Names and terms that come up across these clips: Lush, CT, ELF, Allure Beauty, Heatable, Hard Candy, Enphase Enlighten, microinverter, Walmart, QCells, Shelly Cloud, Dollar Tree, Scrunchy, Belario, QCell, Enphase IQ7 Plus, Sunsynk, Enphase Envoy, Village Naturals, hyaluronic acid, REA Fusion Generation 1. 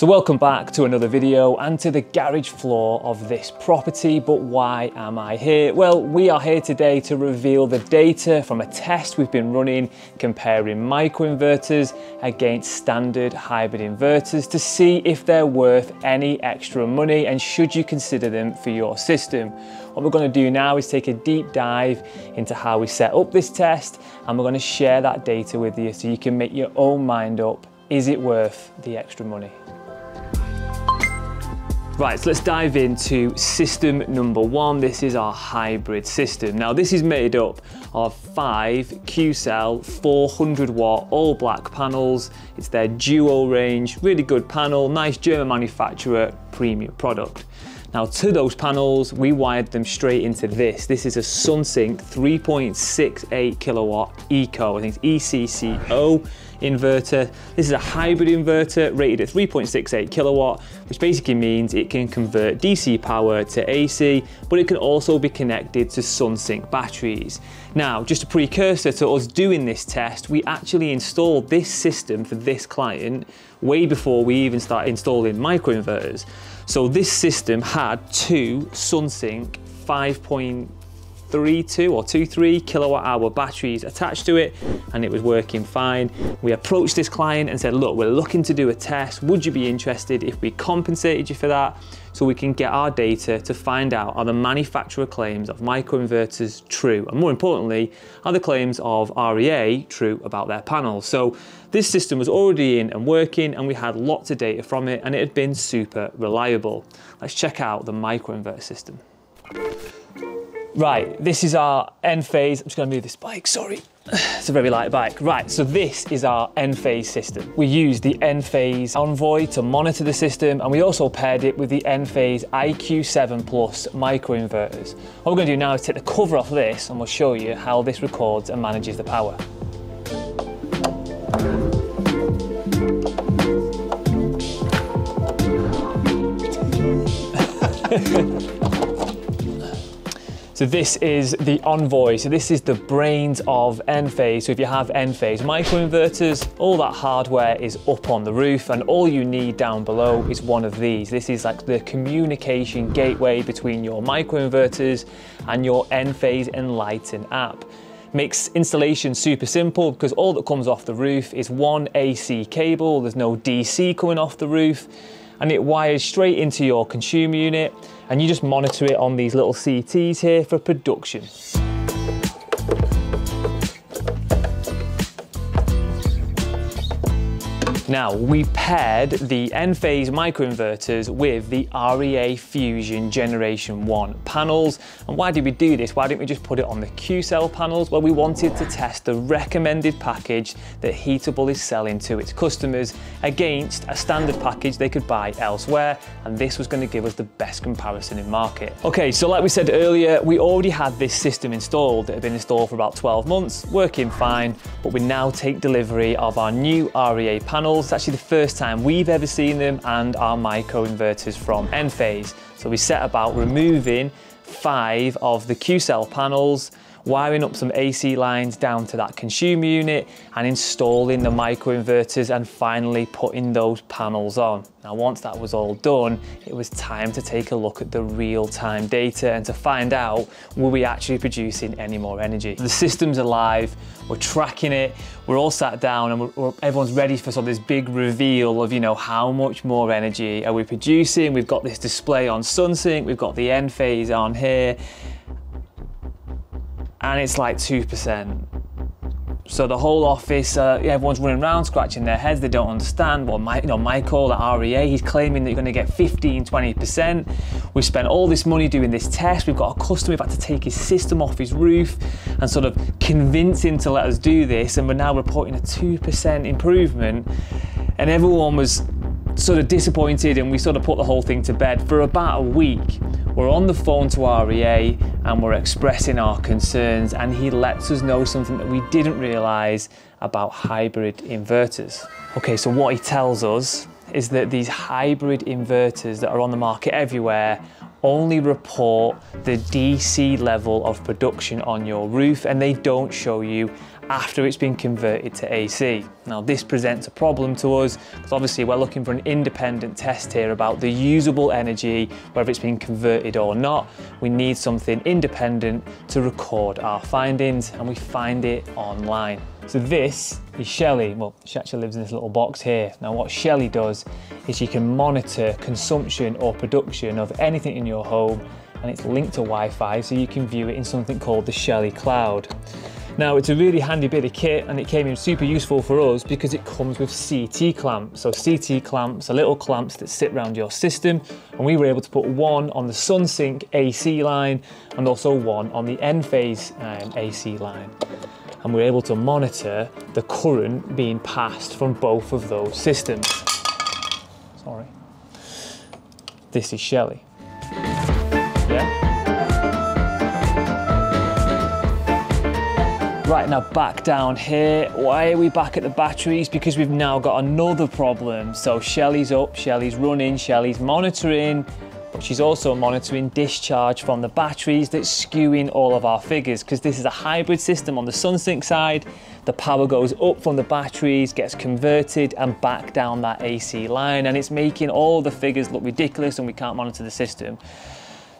So welcome back to another video and to the garage floor of this property. But why am I here? Well, we are here today to reveal the data from a test we've been running comparing microinverters against standard hybrid inverters to see if they're worth any extra money and should you consider them for your system. What we're going to do now is take a deep dive into how we set up this test, and we're going to share that data with you so you can make your own mind up. Is it worth the extra money? Right, so let's dive into system number one. This is our hybrid system. Now this is made up of 5 QCell 400 watt all black panels. It's their duo range, really good panel, nice German manufacturer, premium product. Now to those panels, we wired them straight into this. This is a Sunsynk 3.68 kilowatt Eco, I think it's ECCO inverter. This is a hybrid inverter rated at 3.68 kilowatt, which basically means it can convert DC power to AC, but it can also be connected to Sunsynk batteries. Now, just a precursor to us doing this test, we actually installed this system for this client way before we even started installing microinverters. So this system had 2 Sunsynk 5.32 or 23 kilowatt hour batteries attached to it, and it was working fine. We approached this client and said, look, we're looking to do a test. Would you be interested if we compensated you for that? So we can get our data to find out, are the manufacturer claims of microinverters true? And more importantly, are the claims of REA true about their panels? So this system was already in and working, and we had lots of data from it, and it had been super reliable. Let's check out the microinverter system. Right, this is our Enphase. I'm just gonna move this bike, sorry. It's a very light bike. Right, so this is our Enphase system. We used the Enphase Envoy to monitor the system, and we also paired it with the Enphase IQ7 Plus microinverters. What we're gonna do now is take the cover off this, and we'll show you how this records and manages the power. So this is the Envoy. So this is the brains of Enphase. So if you have Enphase microinverters, all that hardware is up on the roof, and all you need down below is one of these. This is like the communication gateway between your microinverters and your Enphase Enlighten app. Makes installation super simple because all that comes off the roof is one AC cable. There's no DC coming off the roof, and it wires straight into your consumer unit, and you just monitor it on these little CTs here for production. Now, we paired the Enphase microinverters with the REA Fusion Generation 1 panels. And why did we do this? Why didn't we just put it on the QCell panels? Well, we wanted to test the recommended package that Heatable is selling to its customers against a standard package they could buy elsewhere. And this was going to give us the best comparison in market. Okay, so like we said earlier, we already had this system installed that had been installed for about 12 months, working fine, but we now take delivery of our new REA panels. It's actually the first time we've ever seen them, and our microinverters from Enphase. So we set about removing 5 of the QCell panels, wiring up some AC lines down to that consumer unit, and installing the microinverters, and finally putting those panels on. Now once that was all done, it was time to take a look at the real-time data and to find out, were we actually producing any more energy? The system's alive, we're tracking it, we're all sat down, and everyone's ready for sort of this big reveal of, you know, how much more energy are we producing? We've got this display on Sunsynk, we've got the Enphase on here, and it's like 2%. So the whole office, everyone's running around, scratching their heads, they don't understand. Well, Michael at REA, he's claiming that you're gonna get 15, 20%. We've spent all this money doing this test. We've got a customer who's had to take his system off his roof and sort of convince him to let us do this, and we're now reporting a 2% improvement. And everyone was sort of disappointed, and we sort of put the whole thing to bed. For about a week, we're on the phone to REA and we're expressing our concerns, and he lets us know something that we didn't realise about hybrid inverters. Okay, so what he tells us is that these hybrid inverters that are on the market everywhere only report the DC level of production on your roof, and they don't show you after it's been converted to AC. Now this presents a problem to us because obviously we're looking for an independent test here about the usable energy, whether it's been converted or not. We need something independent to record our findings, and we find it online. So this is Shelly. Well, she actually lives in this little box here. Now what Shelly does is she can monitor consumption or production of anything in your home, and it's linked to Wi-Fi, so you can view it in something called the Shelly Cloud. Now it's a really handy bit of kit, and it came in super useful for us because it comes with CT clamps. So CT clamps are little clamps that sit around your system, and we were able to put one on the Sunsynk AC line and also one on the Enphase AC line. And we're able to monitor the current being passed from both of those systems. Sorry. This is Shelly. Yeah? Right, now back down here. Why are we back at the batteries? Because we've now got another problem. So Shelly's up, Shelly's running, Shelly's monitoring, but she's also monitoring discharge from the batteries that's skewing all of our figures, because this is a hybrid system on the Sunsynk side. The power goes up from the batteries, gets converted and back down that AC line, and it's making all the figures look ridiculous and we can't monitor the system.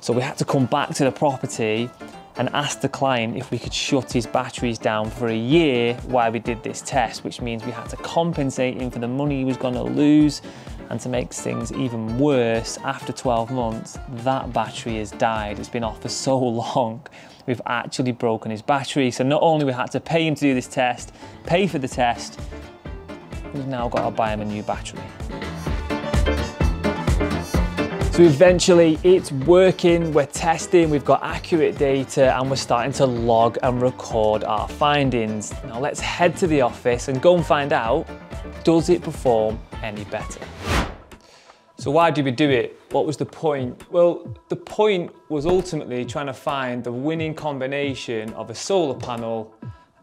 So we had to come back to the property and asked the client if we could shut his batteries down for a year while we did this test, which means we had to compensate him for the money he was going to lose. And to make things even worse, after 12 months, that battery has died. It's been off for so long, we've actually broken his battery. So not only we had to pay him to do this test, pay for the test, we've now got to buy him a new battery. So eventually it's working, we're testing, we've got accurate data, and we're starting to log and record our findings. Now let's head to the office and go and find out, does it perform any better? So why did we do it? What was the point? Well, the point was ultimately trying to find the winning combination of a solar panel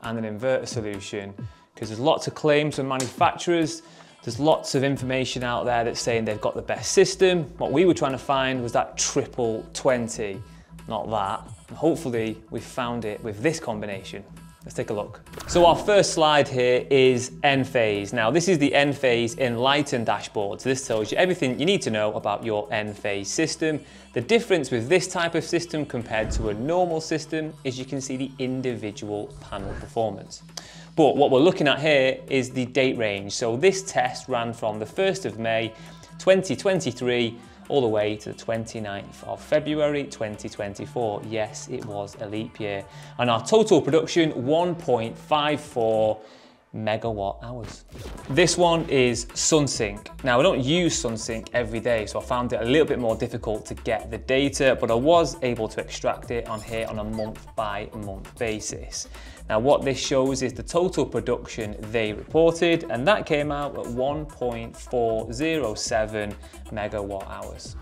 and an inverter solution, because there's lots of claims from manufacturers. There's lots of information out there that's saying they've got the best system. What we were trying to find was that triple 20, not that. And hopefully we found it with this combination. Let's take a look. So our first slide here is Enphase. Now this is the Enphase Enlighten dashboard. So this tells you everything you need to know about your Enphase system. The difference with this type of system compared to a normal system is you can see the individual panel performance. But what we're looking at here is the date range. So this test ran from the 1st of May, 2023, all the way to the 29th of February 2024. Yes, it was a leap year. And our total production, 1.54 megawatt hours. This one is Sunsynk. Now, I don't use Sunsynk every day, so I found it a little bit more difficult to get the data, but I was able to extract it on here on a month-by-month basis. Now, what this shows is the total production they reported, and that came out at 1.407 megawatt hours.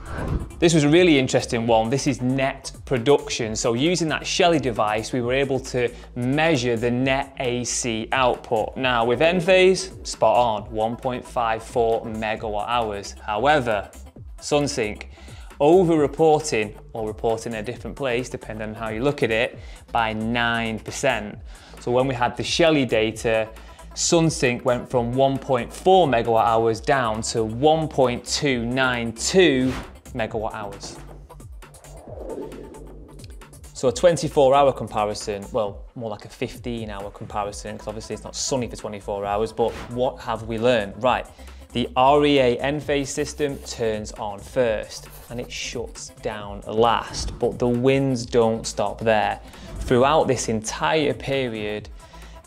This was a really interesting one. This is net production. So using that Shelly device, we were able to measure the net AC output. Now, with Enphase, spot on, 1.54 megawatt hours. However, Sunsynk, over-reporting, or reporting in a different place, depending on how you look at it, by 9%. So when we had the Shelly data, Sunsynk went from 1.4 megawatt hours down to 1.292 megawatt hours. So a 24-hour comparison, well, more like a 15-hour comparison, because obviously it's not sunny for 24 hours, but what have we learned? Right. The REA Enphase system turns on first and it shuts down last, but the wins don't stop there. Throughout this entire period,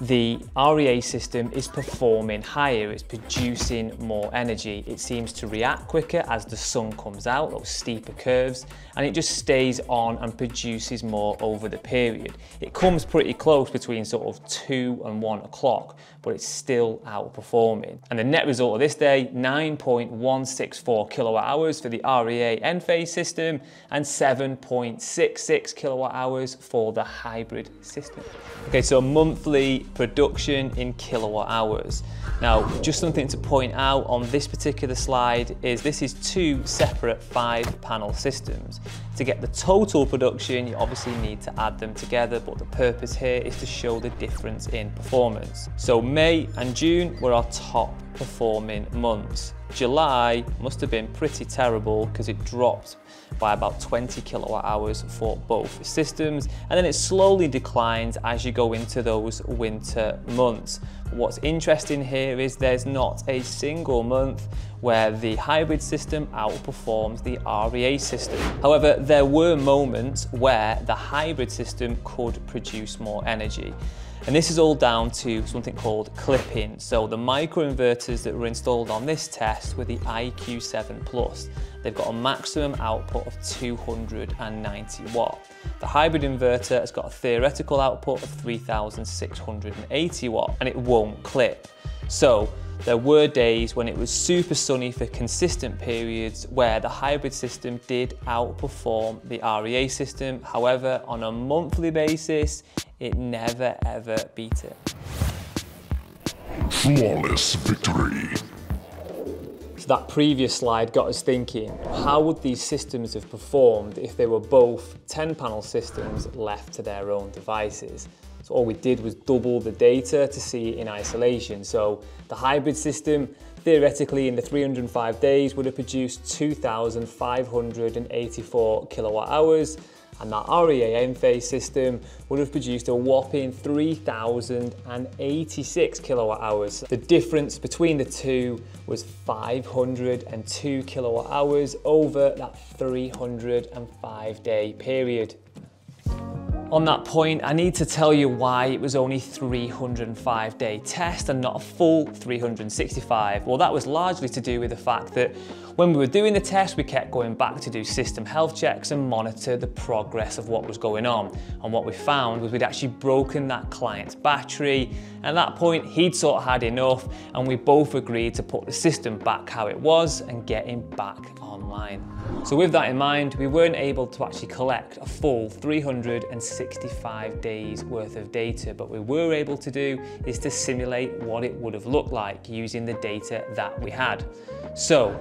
the REA system is performing higher, it's producing more energy. It seems to react quicker as the sun comes out, those steeper curves, and it just stays on and produces more over the period. It comes pretty close between sort of 2 and 1 o'clock, but it's still outperforming. And the net result of this day, 9.164 kilowatt hours for the REA Enphase system and 7.66 kilowatt hours for the hybrid system. Okay, so monthly production in kilowatt hours. Now, just something to point out on this particular slide is this is two separate 5-panel systems. To get the total production, you obviously need to add them together, but the purpose here is to show the difference in performance. So May and June were our top performing months. July must have been pretty terrible because it dropped by about 20 kilowatt hours for both systems, and then it slowly declines as you go into those winter months. What's interesting here is there's not a single month where the hybrid system outperforms the REA system. However, there were moments where the hybrid system could produce more energy. And this is all down to something called clipping. So the microinverters that were installed on this test were the IQ7 Plus. They've got a maximum output of 290 watt. The hybrid inverter has got a theoretical output of 3,680 watt, and it won't clip. So there were days when it was super sunny for consistent periods where the hybrid system did outperform the REA system. However, on a monthly basis, it never ever beat it. Flawless victory. So that previous slide got us thinking, how would these systems have performed if they were both 10-panel systems left to their own devices? So all we did was double the data to see it in isolation. So the hybrid system, theoretically in the 305 days, would have produced 2,584 kilowatt hours. And that REA Enphase system would have produced a whopping 3,086 kilowatt hours. The difference between the two was 502 kilowatt hours over that 305-day period. On that point, I need to tell you why it was only a 305-day test and not a full 365. Well, that was largely to do with the fact that when we were doing the test, we kept going back to do system health checks and monitor the progress of what was going on. And what we found was we'd actually broken that client's battery. At that point, he'd sort of had enough, and we both agreed to put the system back how it was and get him back online. So with that in mind, we weren't able to actually collect a full 365 days worth of data, but we were able to do is to simulate what it would have looked like using the data that we had. So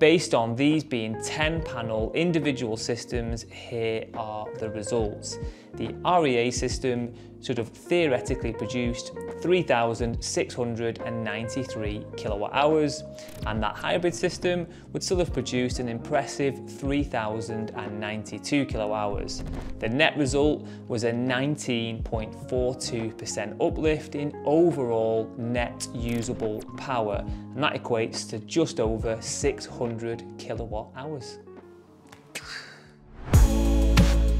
based on these being 10-panel individual systems, here are the results. The REA system should have theoretically produced 3,693 kilowatt hours, and that hybrid system would still have produced an impressive 3,092 kilowatt hours. The net result was a 19.42% uplift in overall net usable power, and that equates to just over 600 kilowatt hours.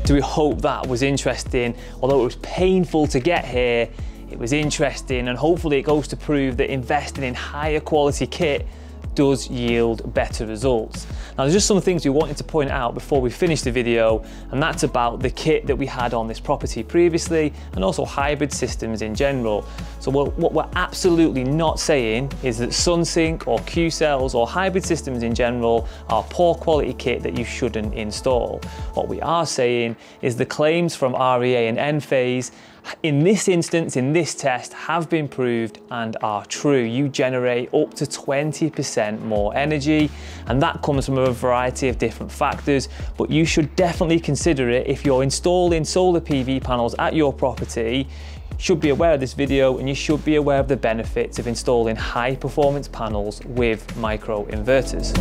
So we hope that was interesting. Although it was painful to get here, it was interesting, and hopefully it goes to prove that investing in higher quality kit does yield better results. Now, there's just some things we wanted to point out before we finish the video, and that's about the kit that we had on this property previously and also hybrid systems in general. So what we're absolutely not saying is that Sunsynk or QCells or hybrid systems in general are poor quality kit that you shouldn't install. What we are saying is the claims from REA and Enphase in this instance, in this test, have been proved and are true. You generate up to 20% more energy, and that comes from a variety of different factors, but you should definitely consider it if you're installing solar PV panels at your property. Should be aware of this video, and you should be aware of the benefits of installing high performance panels with micro inverters.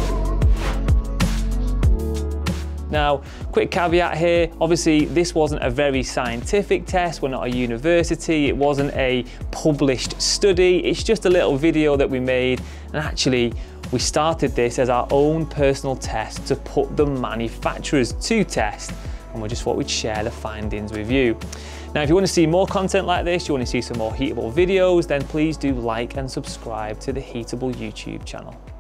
Now, quick caveat here, obviously this wasn't a very scientific test, we're not a university, it wasn't a published study, it's just a little video that we made, and actually we started this as our own personal test to put the manufacturers to test, and we just thought we'd share the findings with you. Now, if you want to see more content like this, you want to see some more Heatable videos, then please do like and subscribe to the Heatable YouTube channel.